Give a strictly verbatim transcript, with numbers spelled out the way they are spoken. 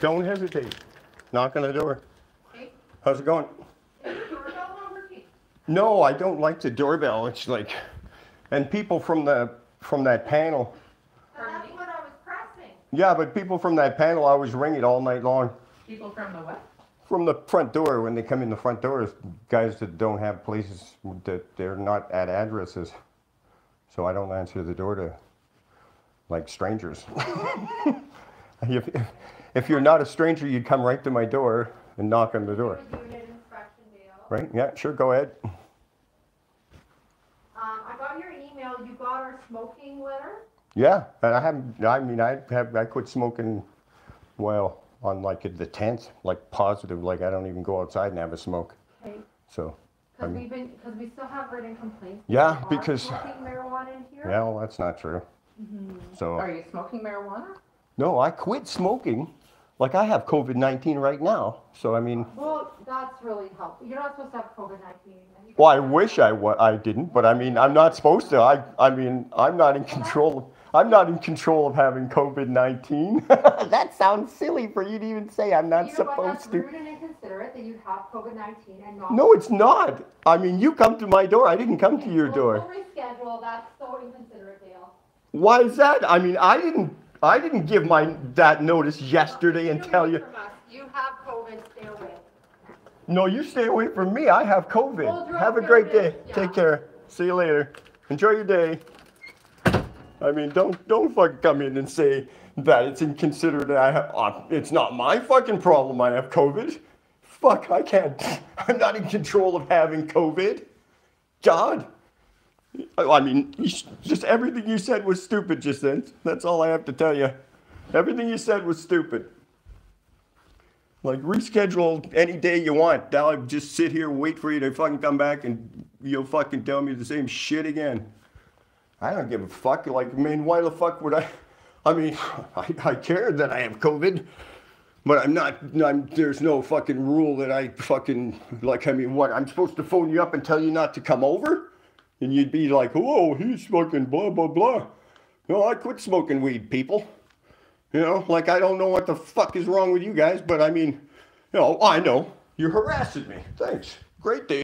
Don't hesitate. Knock on the door. Hey. How's it going? Is the doorbell not working? No, I don't like the doorbell. It's like, and people from the from that panel. Well, that's what I was pressing. Yeah, but people from that panel always ring it all night long. People from the what? From the front door. When they come in the front doors, guys that don't have places, that they're not at addresses. So I don't answer the door to, like, strangers. if, if, if you're not a stranger, you'd come right to my door and knock on the door. Can we do an inspection, Dale? Right? Yeah, sure. Go ahead. Um, I got your email. You got our smoking letter? Yeah, and I haven't. I mean, I have. I quit smoking. Well, on like the tenth, like positive. Like I don't even go outside and have a smoke. Okay. So. Because I mean, we've been, because we still have written complaints. Yeah, because. Smoking marijuana in here? Yeah, well, that's not true. Mm-hmm. So. Are you smoking marijuana? No, I quit smoking. Like I have COVID nineteen right now, so I mean. Well, that's really helpful. You're not supposed to have COVID nineteen. Well, I wish I wa I didn't, but I mean, I'm not supposed to. I, I mean, I'm not in control. I'm not in control of having COVID nineteen. That sounds silly for you to even say. I'm not you know supposed what, that's to. Rude and inconsiderate that you have COVID nineteen and not. No, it's not. I mean, you come to my door. I didn't come okay, to your well, door. We'll reschedule. That's so inconsiderate, Dale. Why is that? I mean, I didn't. I didn't give my that notice yesterday no, and tell you. You have COVID. Stay away. No, you stay away from me. I have COVID. Well, have a great day. Yeah. Take care. See you later. Enjoy your day. I mean, don't don't fucking come in and say that it's inconsiderate. I have, uh, it's not my fucking problem. I have COVID. Fuck, I can't. I'm not in control of having COVID. God. I mean, you, just everything you said was stupid just then. That's all I have to tell you. Everything you said was stupid. Like, reschedule any day you want. Now I'll just sit here and wait for you to fucking come back and you'll fucking tell me the same shit again. I don't give a fuck. Like, I mean, why the fuck would I? I mean, I, I care that I have COVID, but I'm not, I'm, there's no fucking rule that I fucking, like, I mean, what? I'm supposed to phone you up and tell you not to come over? And you'd be like, whoa, he's smoking blah, blah, blah. No, I quit smoking weed, people. You know, like, I don't know what the fuck is wrong with you guys, but I mean, you know, I know. You're harassing me. Thanks. Great day.